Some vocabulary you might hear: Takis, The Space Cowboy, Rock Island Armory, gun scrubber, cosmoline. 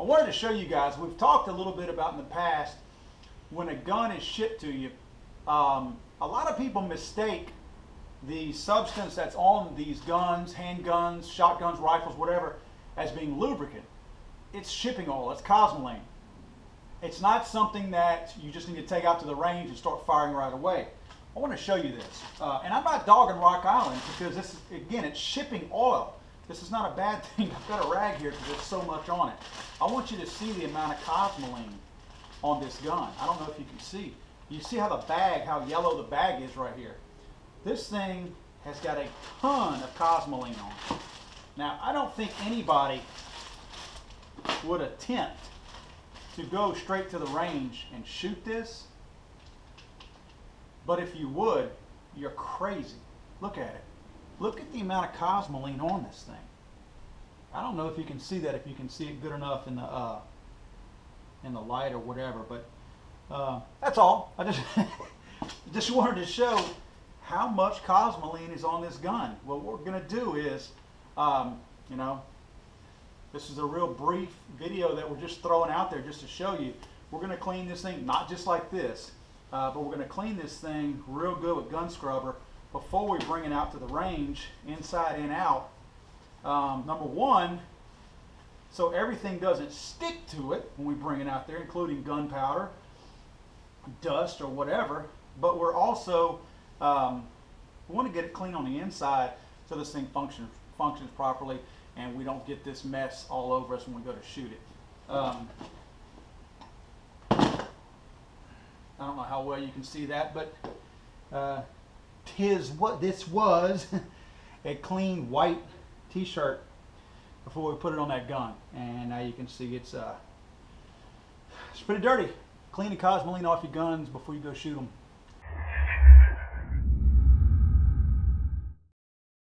I wanted to show you guys, we've talked a little bit about in the past, when a gun is shipped to you, a lot of people mistake the substance that's on these guns, handguns, shotguns, rifles, whatever, as being lubricant. It's shipping oil, it's cosmoline. It's not something that you just need to take out to the range and start firing right away. I want to show you this. And I'm not dogging Rock Island because this is, again, it's shipping oil. This is not a bad thing. I've got a rag here because there's so much on it. I want you to see the amount of cosmoline on this gun. I don't know if you can see. You see how the bag, how yellow the bag is right here. This thing has got a ton of cosmoline on it. Now, I don't think anybody would attempt to go straight to the range and shoot this. But if you would, you're crazy. Look at it. Look at the amount of cosmoline on this thing. I don't know if you can see that, if you can see it good enough in the light or whatever, but that's all. I just just wanted to show how much cosmoline is on this gun. Well, what we're going to do is, you know, this is a real brief video that we're just throwing out there just to show you. We're going to clean this thing, not just like this, but we're going to clean this thing real good with gun scrubber before we bring it out to the range, inside and out. Number one, so everything doesn't stick to it when we bring it out there, including gunpowder, dust, or whatever. But we're also, we want to get it clean on the inside so this thing functions properly and we don't get this mess all over us when we go to shoot it. I don't know how well you can see that, but this was a clean white t-shirt before we put it on that gun, and now you can see it's pretty dirty. Clean the cosmoline off your guns before you go shoot them.